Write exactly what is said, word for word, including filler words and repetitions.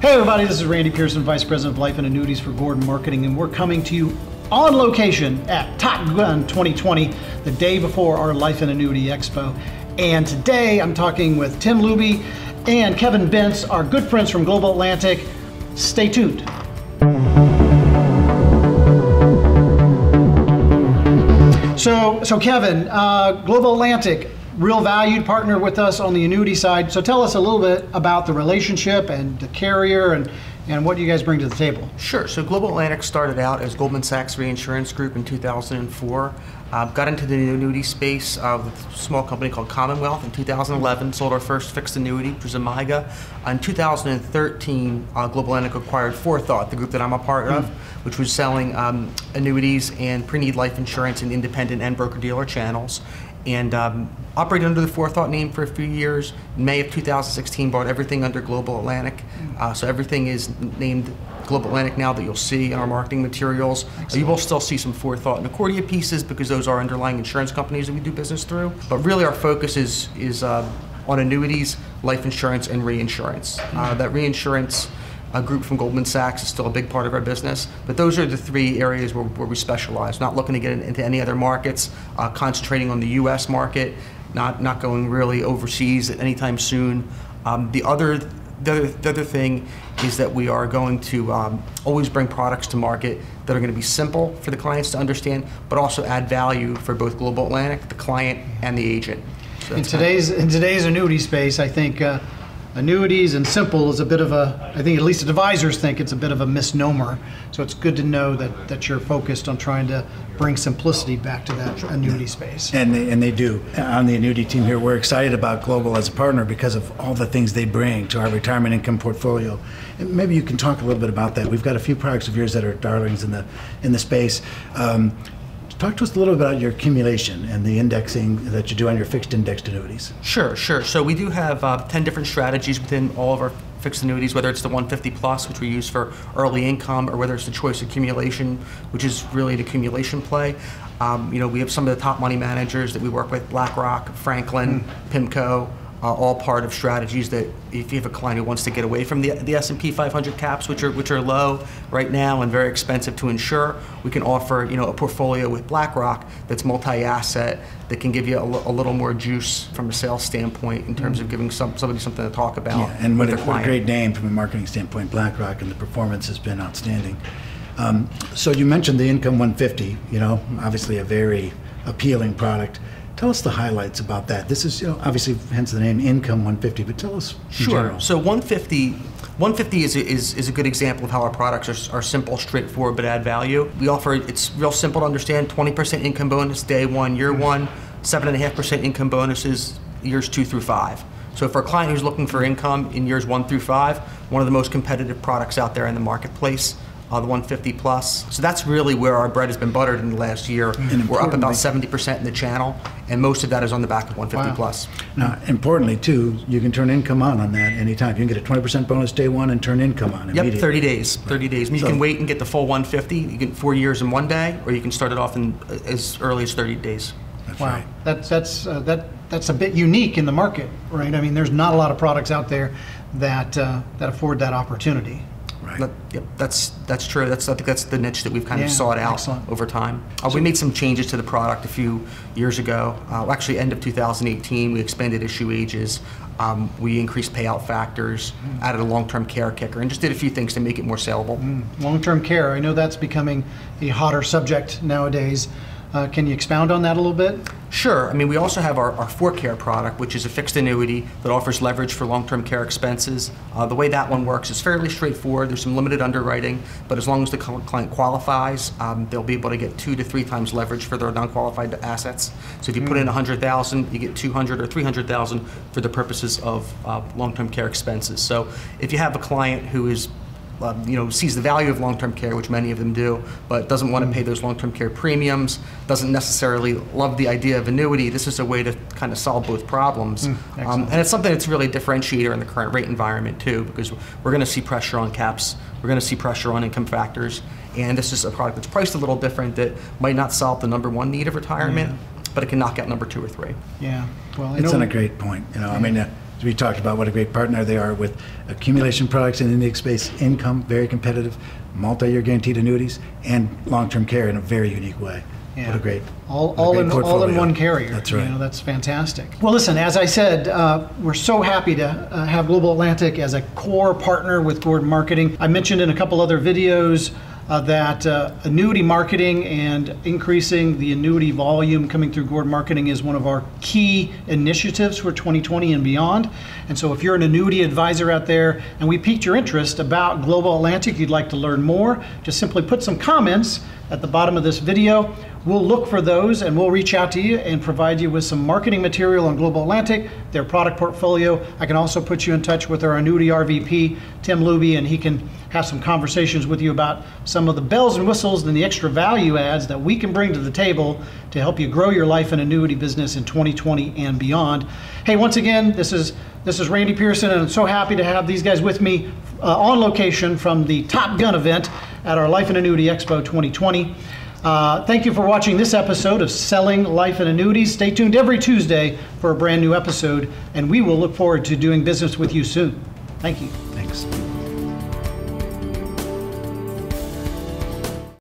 Hey everybody, this is Randy Pearson, Vice President of Life and Annuities for Gordon Marketing, and we're coming to you on location at TotGun twenty twenty, the day before our Life and Annuity Expo. And today I'm talking with Tim Luby and Kevin Bentz, our good friends from Global Atlantic. Stay tuned. So, so Kevin, uh, Global Atlantic, real valued partner with us on the annuity side. So tell us a little bit about the relationship and the carrier and, and what you guys bring to the table. Sure, so Global Atlantic started out as Goldman Sachs Reinsurance Group in two thousand four. Uh, got into the annuity space uh, with a small company called Commonwealth in two thousand eleven, sold our first fixed annuity, Prismega. In two thousand thirteen, uh, Global Atlantic acquired Forethought, the group that I'm a part of, mm-hmm. which was selling um, annuities and pre-need life insurance in independent and broker-dealer channels. And um, operated under the Forethought name for a few years. In May of two thousand sixteen, bought everything under Global Atlantic. Uh, so everything is named Global Atlantic now that you'll see in our marketing materials. Uh, you will still see some Forethought and Accordia pieces because those are underlying insurance companies that we do business through. But really our focus is, is uh, on annuities, life insurance, and reinsurance. Uh, that reinsurance A group from Goldman Sachs is still a big part of our business, but those are the three areas where, where we specialize. Not looking to get into any other markets, uh, concentrating on the U S market, not not going really overseas anytime soon. Um, the other the other, the other thing is that we are going to um, always bring products to market that are going to be simple for the clients to understand, but also add value for both Global Atlantic, the client, and the agent. So in today's in today's annuity space, I think. Uh, Annuities and simple is a bit of a, I think at least advisors think it's a bit of a misnomer. So it's good to know that, that you're focused on trying to bring simplicity back to that annuity space. And they, and they do. On the annuity team here, we're excited about Global as a partner because of all the things they bring to our retirement income portfolio. And maybe you can talk a little bit about that. We've got a few products of yours that are darlings in the, in the space. Um, Talk to us a little bit about your accumulation and the indexing that you do on your fixed indexed annuities. Sure, sure. So we do have uh, ten different strategies within all of our fixed annuities, whether it's the one fifty plus, which we use for early income, or whether it's the choice accumulation, which is really an accumulation play. Um, you know, we have some of the top money managers that we work with, BlackRock, Franklin, mm. PIMCO. Uh, all part of strategies that if you have a client who wants to get away from the, the S and P five hundred caps, which are which are low right now and very expensive to insure, we can offer you know a portfolio with BlackRock that's multi-asset that can give you a, a little more juice from a sales standpoint in terms of giving some, somebody something to talk about. Yeah, and with what, a, what a great name from a marketing standpoint, BlackRock, and the performance has been outstanding. Um, so you mentioned the Income one fifty. You know, obviously a very appealing product. Tell us the highlights about that. This is, you know, obviously, hence the name Income one fifty, but tell us in Sure. general. So one fifty, one fifty is, a, is, is a good example of how our products are, are simple, straightforward, but add value. We offer, it's real simple to understand, twenty percent income bonus day one, year one, seven point five percent income bonuses years two through five. So for a client who's looking for income in years one through five, one of the most competitive products out there in the marketplace. Uh, the one fifty plus. So that's really where our bread has been buttered in the last year. And we're up about seventy percent in the channel, and most of that is on the back of one fifty plus. Now, importantly too, you can turn income on on that anytime. You can get a twenty percent bonus day one and turn income on immediately. Yep, thirty days. thirty days. You so, can wait and get the full one fifty. You get four years in one day, or you can start it off in as early as thirty days. That's wow, right. that's that's uh, that that's a bit unique in the market, right? I mean, there's not a lot of products out there that uh, that afford that opportunity. Right. That, yep, that's that's true. That's I think that's the niche that we've kind yeah, of sought out excellent. over time. Uh, so we made some changes to the product a few years ago. Uh, well, actually, end of two thousand eighteen, we expanded issue ages. Um, we increased payout factors, mm. added a long-term care kicker, and just did a few things to make it more saleable. Mm. Long-term care. I know that's becoming a hotter subject nowadays. Uh, can you expound on that a little bit? Sure. I mean, we also have our, our ForCare product, which is a fixed annuity that offers leverage for long-term care expenses. Uh, the way that one works is fairly straightforward. There's some limited underwriting, but as long as the client qualifies, um, they'll be able to get two to three times leverage for their non-qualified assets. So if you mm. put in one hundred thousand dollars, you get two hundred thousand dollars or three hundred thousand dollars for the purposes of uh, long-term care expenses. So if you have a client who is Um, you know, sees the value of long-term care, which many of them do, but doesn't want to pay those long-term care premiums, doesn't necessarily love the idea of annuity. This is a way to kind of solve both problems. Mm, um, and it's something that's really a differentiator in the current rate environment too, because we're going to see pressure on caps, we're going to see pressure on income factors, and this is a product that's priced a little different that might not solve the number one need of retirement, yeah. but it can knock out number two or three. Yeah, well, it's on a great point. You know, yeah. I mean, uh, we talked about what a great partner they are with accumulation products and index-based income, very competitive, multi-year guaranteed annuities, and long-term care in a very unique way. Yeah. What a great all, all a great in portfolio. All in one carrier. That's right. You know, that's fantastic. Well, listen, as I said, uh, we're so happy to uh, have Global Atlantic as a core partner with Gordon Marketing. I mentioned in a couple other videos uh, that uh, annuity marketing and increasing the annuity volume coming through Gordon Marketing is one of our key initiatives for twenty twenty and beyond. And so if you're an annuity advisor out there and we piqued your interest about Global Atlantic, you'd like to learn more, just simply put some comments at the bottom of this video. We'll look for those and we'll reach out to you and provide you with some marketing material on Global Atlantic, their product portfolio. I can also put you in touch with our annuity R V P, Tim Luby, and he can have some conversations with you about some of the bells and whistles and the extra value adds that we can bring to the table to help you grow your life and annuity business in twenty twenty and beyond. Hey, once again, this is This is Randy Pearson, and I'm so happy to have these guys with me uh, on location from the Top Gun event at our Life and Annuity Expo twenty twenty. Uh, thank you for watching this episode of Selling Life and Annuities. Stay tuned every Tuesday for a brand new episode, and we will look forward to doing business with you soon. Thank you. Thanks.